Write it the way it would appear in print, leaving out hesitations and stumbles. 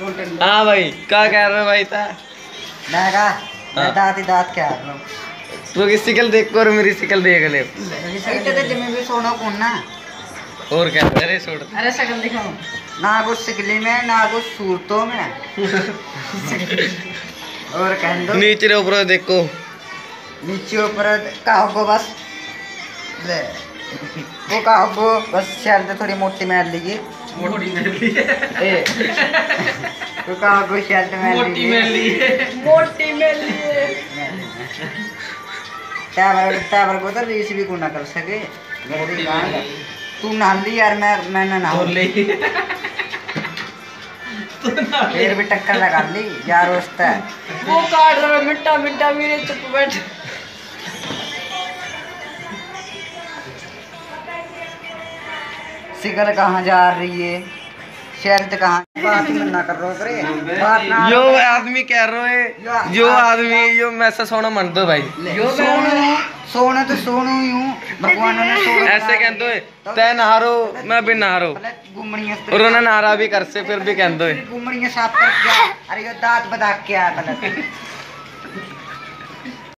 हाँ भाई क्या कह रहे हो भाई था मैं कहा दांत ही दांत क्या कर रहा हूँ तू की शिकल देख और मेरी शिकल देख ले भी सोना कौन ना और क्या अरे छोड़ अरे शकल दिखाओ ना कुछ शिकली में ना कुछ सूरतों में और कह दो नीचे ऊपर देखो नीचे ऊपर कहो को बस ले वो कहो बस शर्ट थोड़ी मोटी मार लीजिए मोटी मेल ली है तो कहा कोई शर्ट मोटी मेल ली है टावर को तो रीस भी को ना कर सके मेरी गांड तू नहा ली यार मैं ना नहा ले तू ना फिर भी टक्कर लगा ली यार होता है वो काट रहा मिट्टा मिट्टा मेरे चुप बैठ शिकल कहाँ जा रही है शर्त कहाँ बात ना कर रहा करे बात ना यो आदमी कह रहा है जो आदमी यो मैसा सोना मन दो भाई यो सोना तो सोनू ही हूँ भगवान ने सोना ऐसे कह दो तय नहारो मैं भी नहारो और उन्हें नहारा भी कर से फिर भी कह दो गुमड़ियाँ साफ कर क्या अरे यो दांत बता क्या गलत